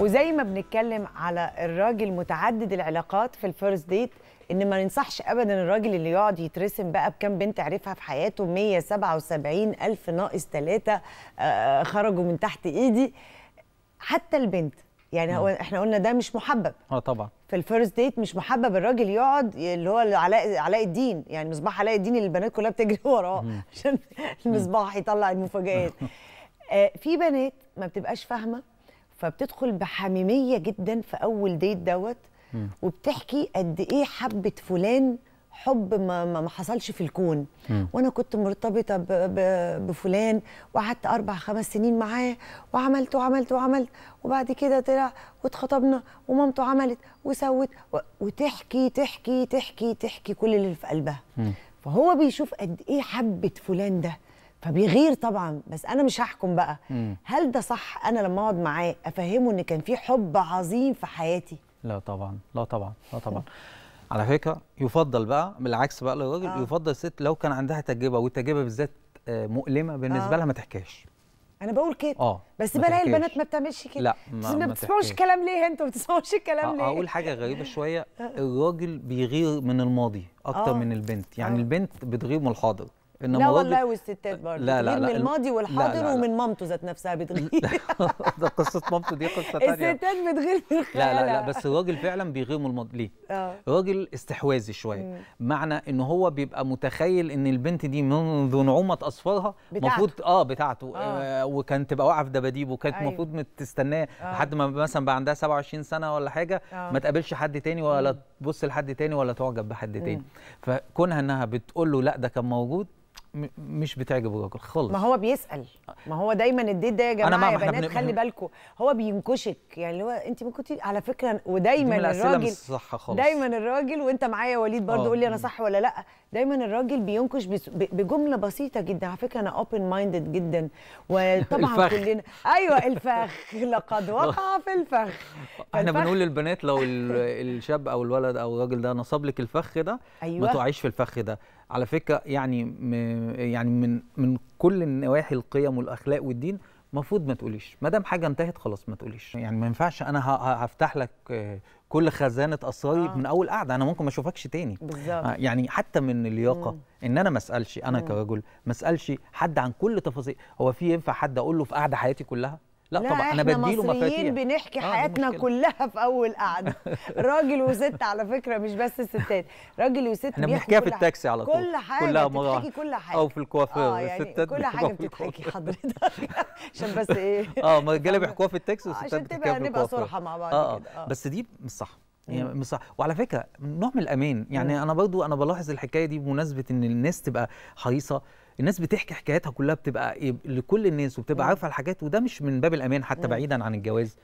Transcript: وزي ما بنتكلم على الراجل متعدد العلاقات في الفيرست ديت، ان ما ننصحش ابدا الراجل اللي يقعد يترسم بقى بكام بنت عرفها في حياته 177,000 ناقص 3 خرجوا من تحت ايدي. حتى البنت يعني هو احنا قلنا ده مش محبب، طبعا في الفيرست ديت مش محبب الراجل يقعد اللي هو علاء الدين، يعني مصباح علاء الدين اللي البنات كلها بتجري وراه عشان المصباح يطلع المفاجآت. في بنات ما بتبقاش فاهمه فبتدخل بحميميه جدا في اول ديت دوت، وبتحكي قد ايه حبت فلان حب ما حصلش في الكون، وانا كنت مرتبطه بفلان وقعدت 4 5 سنين معاه وعملت وعملت وعملت وبعد كده طلع واتخطبنا ومامته عملت وسوت وتحكي تحكي تحكي تحكي كل اللي في قلبها. فهو بيشوف قد ايه حبت فلان ده فبيغير طبعا. بس انا مش هحكم بقى هل ده صح. انا لما اقعد معاه افهمه ان كان في حب عظيم في حياتي؟ لا طبعا لا طبعا لا طبعا. على فكره يفضل بقى بالعكس بقى للراجل، يفضل الست لو كان عندها تجربه، والتجربه بالذات مؤلمه بالنسبه لها ما تحكيهاش. انا بقول كده بس بلاقي البنات ما بتعملش كده. لا ما بتسمعوش الكلام ليه؟ انتوا ما بتسمعوش الكلام ليه؟ هقول حاجه غريبه شويه، الراجل بيغير من الماضي اكتر من البنت، يعني البنت بتغير من الحاضر. لا والله والستات برضه لا لا لا من الماضي والحاضر لا لا لا ومن مامته ذات نفسها بتغير. ده قصه مامته دي قصه ثانيه. الستات بتغير من الخيال. لا لا لا بس الراجل فعلا بيغير من الماضي. ليه؟ الراجل استحواذي شويه، معنى ان هو بيبقى متخيل ان البنت دي منذ نعومه اظفارها المفروض بتاعته وكان تبقى واقعه في دباديبه وكانت المفروض تستناه لحد ما مثلا بقى عندها 27 سنه ولا حاجه ما تقابلش حد تاني ولا تبص لحد تاني ولا تعجب بحد تاني. فكونها انها بتقول له لا ده كان موجود مش بتعجب الراجل خالص. ما هو بيسأل، ما هو دايما الديت ده يا جماعه يا بنات خلي بالكم هو بينكشك، يعني اللي هو انت ما كنتي على فكره. ودايما الراجل صح خالص، دايما الراجل وانت معايا وليد برضه قول لي انا صح ولا لا. دايما الراجل بينكش بجمله بسيطه جدا. على فكره انا اوبن مايندد جدا وطبعا كلنا ايوه الفخ لقد وقع في الفخ. احنا بنقول للبنات لو الشاب او الولد او الراجل ده نصب لك الفخ ده ما تقعيش في الفخ ده. على فكره يعني من كل النواحي القيم والاخلاق والدين المفروض ما تقوليش، ما دام حاجه انتهت خلاص ما تقوليش. يعني ما ينفعش انا هفتح لك كل خزانه اسراري من اول قعده، انا ممكن ما اشوفكش تاني بالظبط. يعني حتى من اللياقه ان انا ما اسالش، انا كرجل ما اسالش حد عن كل تفاصيل. هو في ينفع حد اقول له في قعده حياتي كلها؟ لا طبعا انا بديله مفاتيح. احنا مصريين بنحكي حياتنا كلها في اول قعده. راجل وست على فكره، مش بس الستات، راجل وست احنا بنحكيها في التاكسي على طول كل حاجه بتتحكي كل حاجه او في الكوافير الستات كل حاجه بتتحكي حضرتك. عشان بس ايه ما الرجاله بيحكوها في التاكسي والستات بتحكيها في الكوافير عشان تبقى نبقى صرحه مع بعض كده. بس دي مش صح، يعني مش صح. وعلى فكره نوع من الامان، يعني انا بلاحظ الحكايه دي بمناسبه ان الناس تبقى حريصه، الناس بتحكي حكاياتها كلها بتبقى لكل الناس وبتبقى عارفه الحاجات، وده مش من باب الامان حتى بعيدا عن الجواز